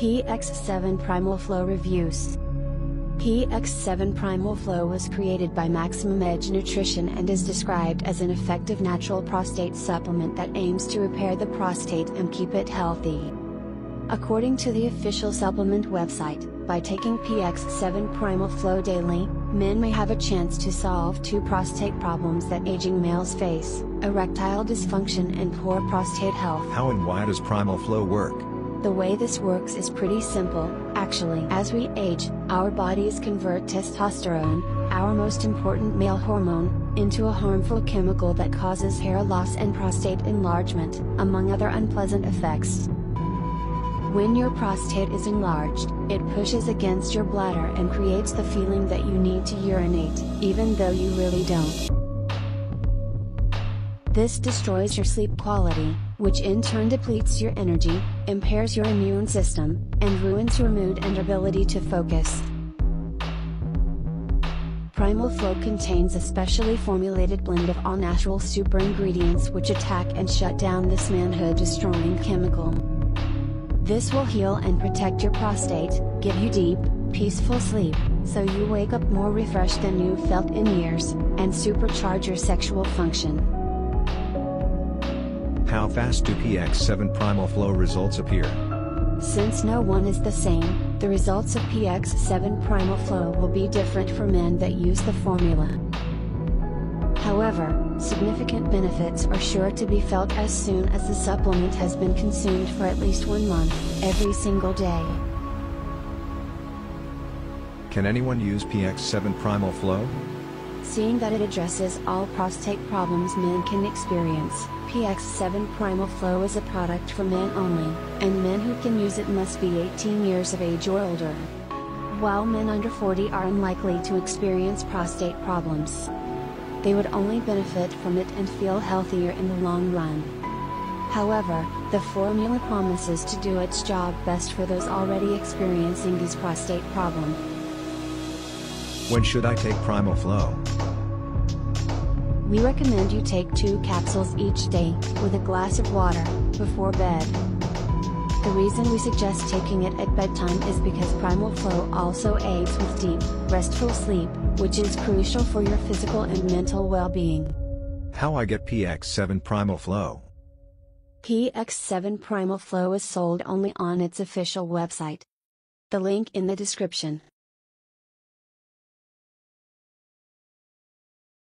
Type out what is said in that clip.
PX7 Primal Flow Reviews. PX7 Primal Flow was created by Maximum Edge Nutrition and is described as an effective natural prostate supplement that aims to repair the prostate and keep it healthy. According to the official supplement website, by taking PX7 Primal Flow daily, men may have a chance to solve two prostate problems that aging males face: erectile dysfunction and poor prostate health. How and why does Primal Flow work? The way this works is pretty simple, actually. As we age, our bodies convert testosterone, our most important male hormone, into a harmful chemical that causes hair loss and prostate enlargement, among other unpleasant effects. When your prostate is enlarged, it pushes against your bladder and creates the feeling that you need to urinate, even though you really don't. This destroys your sleep quality, which in turn depletes your energy, impairs your immune system, and ruins your mood and ability to focus. Primal Flow contains a specially formulated blend of all-natural super ingredients which attack and shut down this manhood-destroying chemical. This will heal and protect your prostate, give you deep, peaceful sleep, so you wake up more refreshed than you've felt in years, and supercharge your sexual function. How fast do PX7 Primal Flow results appear? Since no one is the same, the results of PX7 Primal Flow will be different for men that use the formula. However, significant benefits are sure to be felt as soon as the supplement has been consumed for at least 1 month, every single day. Can anyone use PX7 Primal Flow? Seeing that it addresses all prostate problems men can experience, PX7 Primal Flow is a product for men only, and men who can use it must be 18 years of age or older. While men under 40 are unlikely to experience prostate problems, they would only benefit from it and feel healthier in the long run. However, the formula promises to do its job best for those already experiencing these prostate problems. When should I take Primal Flow? We recommend you take 2 capsules each day, with a glass of water, before bed. The reason we suggest taking it at bedtime is because Primal Flow also aids with deep, restful sleep, which is crucial for your physical and mental well-being. How I get PX7 Primal Flow? PX7 Primal Flow is sold only on its official website. The link in the description.